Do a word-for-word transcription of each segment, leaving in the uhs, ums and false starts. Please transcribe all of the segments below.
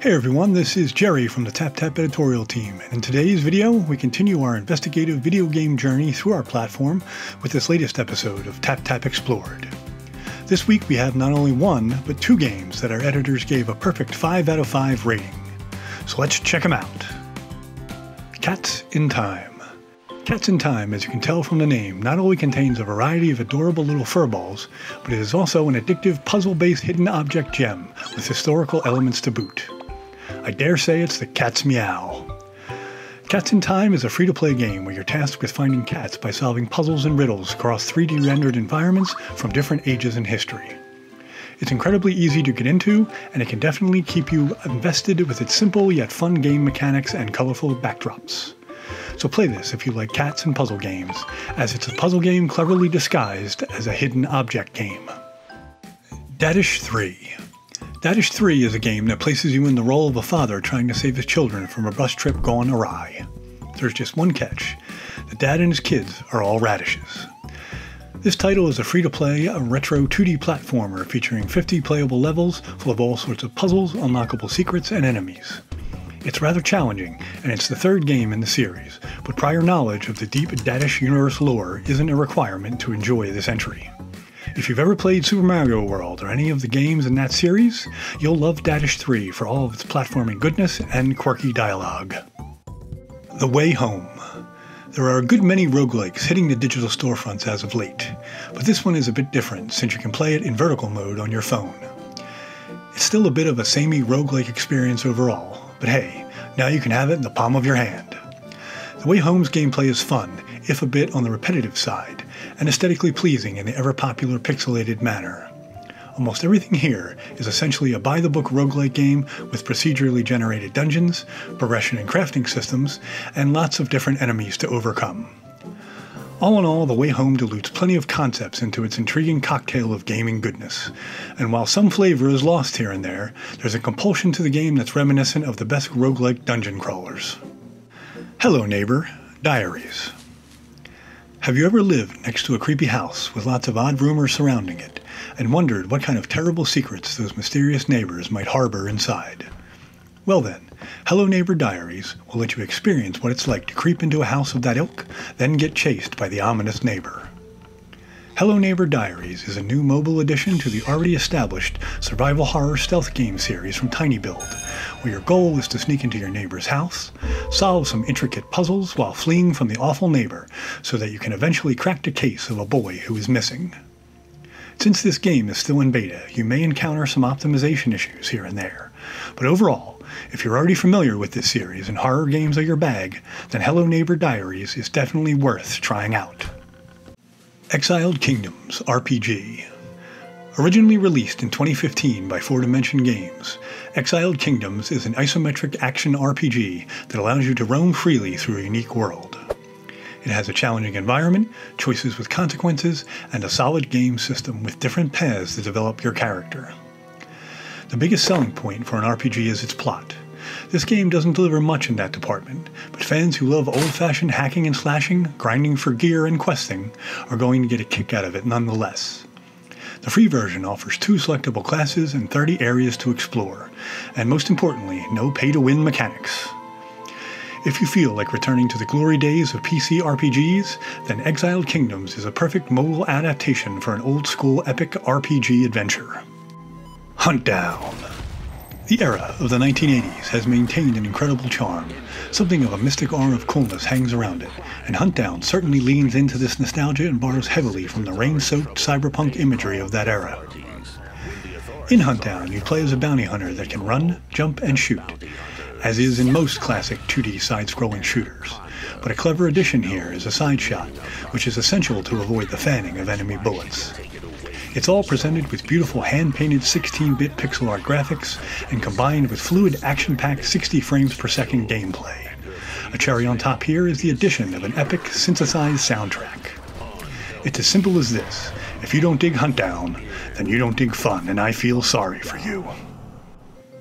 Hey everyone, this is Jerry from the TapTap editorial team, and in today's video we continue our investigative video game journey through our platform with this latest episode of TapTap Explored. This week we have not only one, but two games that our editors gave a perfect five out of five rating. So let's check them out. Cats in Time. Cats in Time, as you can tell from the name, not only contains a variety of adorable little furballs, but it is also an addictive puzzle-based hidden object gem with historical elements to boot. I dare say it's the cat's meow. Cats in Time is a free-to-play game where you're tasked with finding cats by solving puzzles and riddles across three D rendered environments from different ages in history. It's incredibly easy to get into, and it can definitely keep you invested with its simple yet fun game mechanics and colorful backdrops. So play this if you like cats and puzzle games, as it's a puzzle game cleverly disguised as a hidden object game. Dadish three. Dadish three is a game that places you in the role of a father trying to save his children from a bus trip gone awry. There's just one catch: the dad and his kids are all radishes. This title is a free-to-play, a retro two D platformer featuring fifty playable levels full of all sorts of puzzles, unlockable secrets, and enemies. It's rather challenging, and it's the third game in the series, but prior knowledge of the deep Dadish universe lore isn't a requirement to enjoy this entry. If you've ever played Super Mario World or any of the games in that series, you'll love Dadish three for all of its platforming goodness and quirky dialogue. The Way Home. There are a good many roguelikes hitting the digital storefronts as of late, but this one is a bit different since you can play it in vertical mode on your phone. It's still a bit of a samey roguelike experience overall, but hey, now you can have it in the palm of your hand. The Way Home's gameplay is fun, if a bit on the repetitive side, and aesthetically pleasing in the ever-popular pixelated manner. Almost everything here is essentially a by-the-book roguelike game with procedurally generated dungeons, progression and crafting systems, and lots of different enemies to overcome. All in all, The Way Home dilutes plenty of concepts into its intriguing cocktail of gaming goodness, and while some flavor is lost here and there, there's a compulsion to the game that's reminiscent of the best roguelike dungeon crawlers. Hello Neighbor: Diaries. Have you ever lived next to a creepy house with lots of odd rumors surrounding it, and wondered what kind of terrible secrets those mysterious neighbors might harbor inside? Well then, Hello Neighbor Diaries will let you experience what it's like to creep into a house of that ilk, then get chased by the ominous neighbor. Hello Neighbor Diaries is a new mobile addition to the already established survival horror stealth game series from Tiny Build, where your goal is to sneak into your neighbor's house, solve some intricate puzzles while fleeing from the awful neighbor, so that you can eventually crack the case of a boy who is missing. Since this game is still in beta, you may encounter some optimization issues here and there, but overall, if you're already familiar with this series and horror games are your bag, then Hello Neighbor Diaries is definitely worth trying out. Exiled Kingdoms R P G. Originally released in twenty fifteen by Four Dimension Games, Exiled Kingdoms is an isometric action R P G that allows you to roam freely through a unique world. It has a challenging environment, choices with consequences, and a solid game system with different paths to develop your character. The biggest selling point for an R P G is its plot. This game doesn't deliver much in that department, but fans who love old-fashioned hacking and slashing, grinding for gear and questing, are going to get a kick out of it nonetheless. The free version offers two selectable classes and thirty areas to explore, and most importantly, no pay-to-win mechanics. If you feel like returning to the glory days of P C R P Gs, then Exiled Kingdoms is a perfect mobile adaptation for an old-school epic R P G adventure. Huntdown. The era of the nineteen eighties has maintained an incredible charm. Something of a mystic aura of coolness hangs around it, and Huntdown certainly leans into this nostalgia and borrows heavily from the rain-soaked cyberpunk imagery of that era. In Huntdown, you play as a bounty hunter that can run, jump, and shoot, as is in most classic two D side-scrolling shooters, but a clever addition here is a side shot, which is essential to avoid the fanning of enemy bullets. It's all presented with beautiful hand-painted sixteen bit pixel art graphics and combined with fluid action-packed sixty frames per second gameplay. A cherry on top here is the addition of an epic synthesized soundtrack. It's as simple as this: if you don't dig Huntdown, then you don't dig fun, and I feel sorry for you.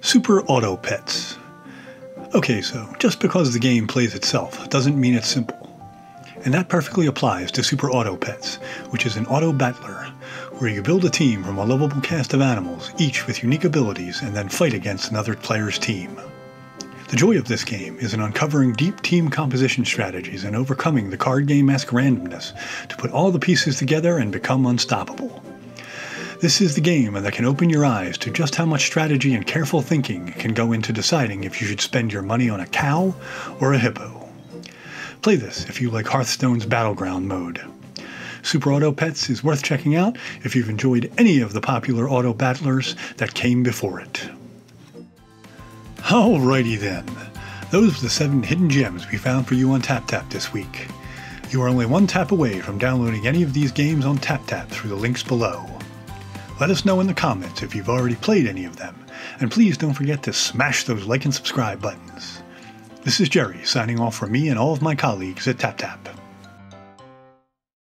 Super Auto Pets. Okay, so just because the game plays itself doesn't mean it's simple. And that perfectly applies to Super Auto Pets, which is an auto battler where you build a team from a lovable cast of animals, each with unique abilities, and then fight against another player's team. The joy of this game is in uncovering deep team composition strategies and overcoming the card game-esque randomness to put all the pieces together and become unstoppable. This is the game that can open your eyes to just how much strategy and careful thinking can go into deciding if you should spend your money on a cow or a hippo. Play this if you like Hearthstone's Battleground mode. Super Auto Pets is worth checking out if you've enjoyed any of the popular auto battlers that came before it. Alrighty then, those were the seven hidden gems we found for you on TapTap this week. You are only one tap away from downloading any of these games on TapTap through the links below. Let us know in the comments if you've already played any of them, and please don't forget to smash those like and subscribe buttons. This is Jerry signing off for me and all of my colleagues at TapTap.